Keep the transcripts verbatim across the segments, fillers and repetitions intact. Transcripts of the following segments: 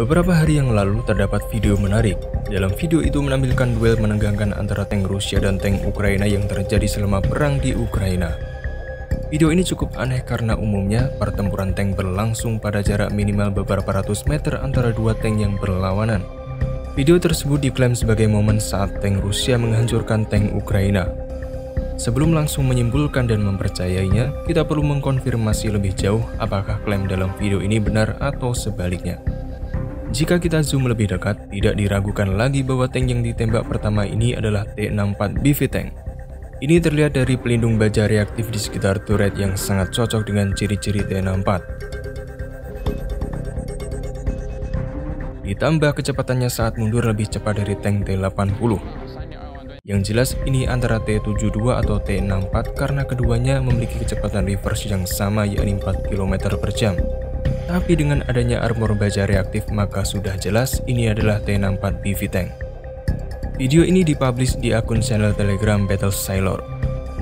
Beberapa hari yang lalu terdapat video menarik. Dalam video itu menampilkan duel menegangkan antara tank Rusia dan tank Ukraina yang terjadi selama perang di Ukraina. Video ini cukup aneh karena umumnya pertempuran tank berlangsung pada jarak minimal beberapa ratus meter antara dua tank yang berlawanan. Video tersebut diklaim sebagai momen saat tank Rusia menghancurkan tank Ukraina. Sebelum langsung menyimpulkan dan mempercayainya, kita perlu mengkonfirmasi lebih jauh apakah klaim dalam video ini benar atau sebaliknya. Jika kita zoom lebih dekat, tidak diragukan lagi bahwa tank yang ditembak pertama ini adalah T enam puluh empat B V tank. Ini terlihat dari pelindung baja reaktif di sekitar turret yang sangat cocok dengan ciri-ciri T enam puluh empat. Ditambah kecepatannya saat mundur lebih cepat dari tank T delapan puluh. Yang jelas ini antara T tujuh puluh dua atau T enam puluh empat karena keduanya memiliki kecepatan reverse yang sama yakni empat kilometer per jam. Tapi dengan adanya armor baja reaktif maka sudah jelas ini adalah T enam puluh empat B V tank. Video ini dipublish di akun channel Telegram Battlesailor.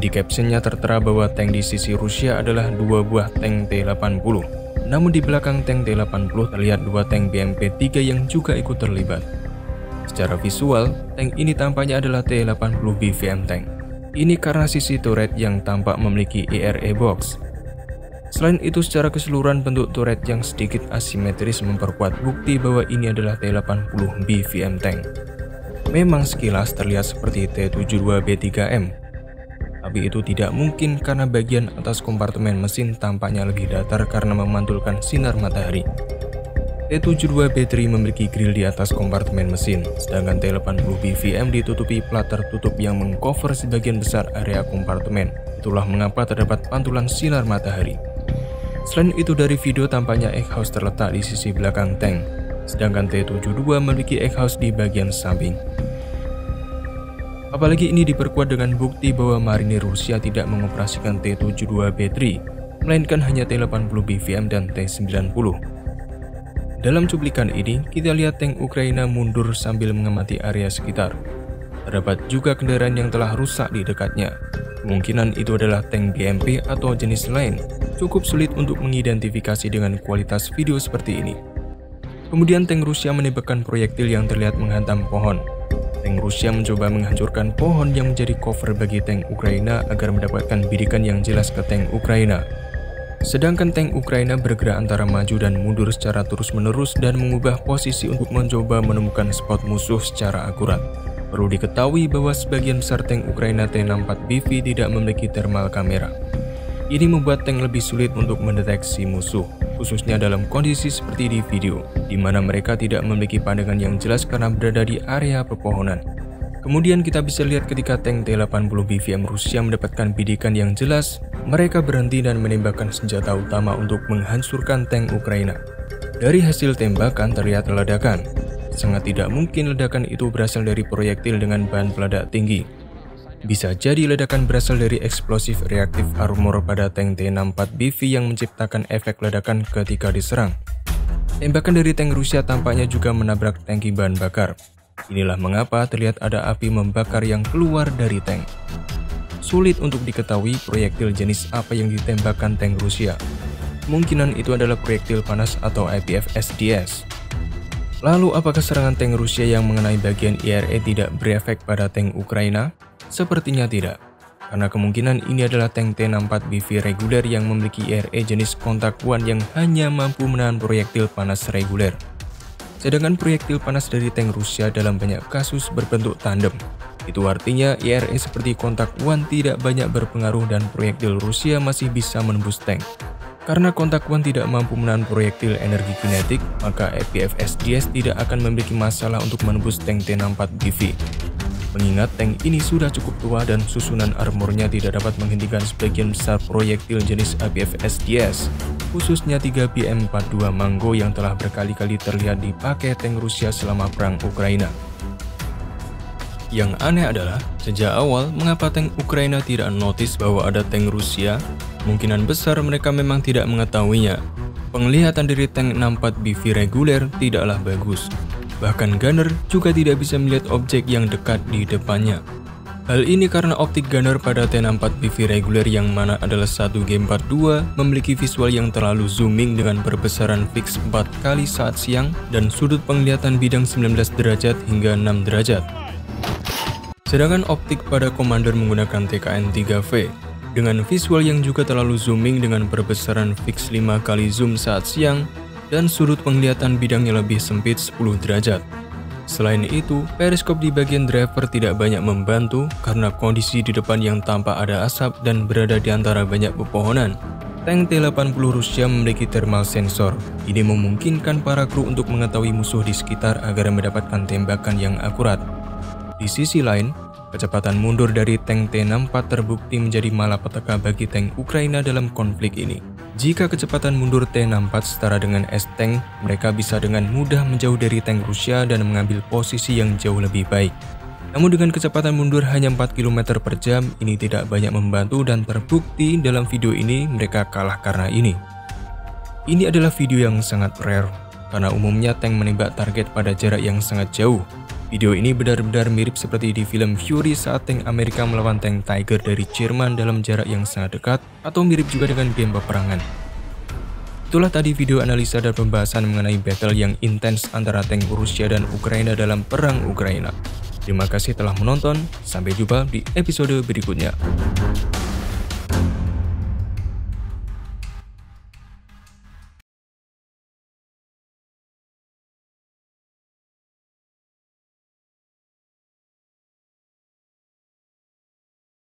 Di captionnya tertera bahwa tank di sisi Rusia adalah dua buah tank T delapan puluh. Namun di belakang tank T delapan puluh terlihat dua tank B M P tiga yang juga ikut terlibat. Secara visual, tank ini tampaknya adalah T delapan puluh B V M tank. Ini karena sisi turret yang tampak memiliki E R A box. Selain itu, secara keseluruhan bentuk turret yang sedikit asimetris memperkuat bukti bahwa ini adalah T delapan puluh B V M tank. Memang sekilas terlihat seperti T tujuh puluh dua B tiga M, tapi itu tidak mungkin karena bagian atas kompartemen mesin tampaknya lebih datar karena memantulkan sinar matahari. T tujuh puluh dua B tiga memiliki grill di atas kompartemen mesin, sedangkan T delapan puluh B V M ditutupi plat tertutup yang mengcover sebagian besar area kompartemen. Itulah mengapa terdapat pantulan sinar matahari. Selain itu dari video tampaknya exhaust terletak di sisi belakang tank, sedangkan T tujuh puluh dua memiliki exhaust di bagian samping. Apalagi ini diperkuat dengan bukti bahwa marinir Rusia tidak mengoperasikan T tujuh puluh dua B tiga, melainkan hanya T delapan puluh B V M dan T sembilan puluh. Dalam cuplikan ini, kita lihat tank Ukraina mundur sambil mengamati area sekitar. Terdapat juga kendaraan yang telah rusak di dekatnya. Kemungkinan itu adalah tank B M P atau jenis lain. Cukup sulit untuk mengidentifikasi dengan kualitas video seperti ini. Kemudian tank Rusia menembakkan proyektil yang terlihat menghantam pohon. Tank Rusia mencoba menghancurkan pohon yang menjadi cover bagi tank Ukraina agar mendapatkan bidikan yang jelas ke tank Ukraina. Sedangkan tank Ukraina bergerak antara maju dan mundur secara terus-menerus dan mengubah posisi untuk mencoba menemukan spot musuh secara akurat. Perlu diketahui bahwa sebagian besar tank Ukraina T enam puluh empat B V tidak memiliki thermal kamera. Ini membuat tank lebih sulit untuk mendeteksi musuh, khususnya dalam kondisi seperti di video, di mana mereka tidak memiliki pandangan yang jelas karena berada di area pepohonan. Kemudian kita bisa lihat ketika tank T delapan puluh B V M Rusia mendapatkan bidikan yang jelas, mereka berhenti dan menembakkan senjata utama untuk menghancurkan tank Ukraina. Dari hasil tembakan terlihat ledakan. Sangat tidak mungkin ledakan itu berasal dari proyektil dengan bahan peledak tinggi. Bisa jadi ledakan berasal dari eksplosif reaktif armor pada tank T enam puluh empat B V yang menciptakan efek ledakan ketika diserang. Tembakan dari tank Rusia tampaknya juga menabrak tangki bahan bakar. Inilah mengapa terlihat ada api membakar yang keluar dari tank. Sulit untuk diketahui proyektil jenis apa yang ditembakkan tank Rusia. Kemungkinan itu adalah proyektil panas atau A P F S D S. Lalu apakah serangan tank Rusia yang mengenai bagian E R A tidak berefek pada tank Ukraina? Sepertinya tidak, karena kemungkinan ini adalah tank T enam puluh empat B V reguler yang memiliki E R A jenis Kontak satu yang hanya mampu menahan proyektil panas reguler. Sedangkan proyektil panas dari tank Rusia dalam banyak kasus berbentuk tandem. Itu artinya E R A seperti Kontak satu tidak banyak berpengaruh dan proyektil Rusia masih bisa menembus tank. Karena Kontak satu tidak mampu menahan proyektil energi kinetik, maka A P F S D S tidak akan memiliki masalah untuk menembus tank T enam puluh empat B V. Mengingat tank ini sudah cukup tua dan susunan armornya tidak dapat menghentikan sebagian besar proyektil jenis A P F S D S, khususnya tiga B M empat puluh dua Mango yang telah berkali-kali terlihat dipakai tank Rusia selama perang Ukraina. Yang aneh adalah, sejak awal, mengapa tank Ukraina tidak notice bahwa ada tank Rusia? Kemungkinan besar mereka memang tidak mengetahuinya. Penglihatan dari tank enam puluh empat B V reguler tidaklah bagus. Bahkan gunner juga tidak bisa melihat objek yang dekat di depannya. Hal ini karena optik gunner pada T enam puluh empat B V reguler yang mana adalah satu G empat puluh dua memiliki visual yang terlalu zooming dengan perbesaran fix empat kali saat siang dan sudut penglihatan bidang sembilan belas derajat hingga enam derajat. Sedangkan optik pada Commander menggunakan T K N tiga V dengan visual yang juga terlalu zooming dengan perbesaran fix lima kali zoom saat siang dan sudut penglihatan bidangnya lebih sempit sepuluh derajat. Selain itu, periskop di bagian driver tidak banyak membantu karena kondisi di depan yang tanpa ada asap dan berada di antara banyak pepohonan. Tank T delapan puluh Rusia memiliki thermal sensor. Ini memungkinkan para kru untuk mengetahui musuh di sekitar agar mendapatkan tembakan yang akurat. Di sisi lain, kecepatan mundur dari tank T enam puluh empat terbukti menjadi malapetaka bagi tank Ukraina dalam konflik ini. Jika kecepatan mundur T enam puluh empat setara dengan S-tank, mereka bisa dengan mudah menjauh dari tank Rusia dan mengambil posisi yang jauh lebih baik. Namun dengan kecepatan mundur hanya empat kilometer per jam, ini tidak banyak membantu dan terbukti dalam video ini mereka kalah karena ini. Ini adalah video yang sangat rare, karena umumnya tank menembak target pada jarak yang sangat jauh. Video ini benar-benar mirip seperti di film Fury saat tank Amerika melawan tank Tiger dari Jerman dalam jarak yang sangat dekat, atau mirip juga dengan game peperangan. Itulah tadi video analisa dan pembahasan mengenai battle yang intens antara tank Rusia dan Ukraina dalam perang Ukraina. Terima kasih telah menonton, sampai jumpa di episode berikutnya.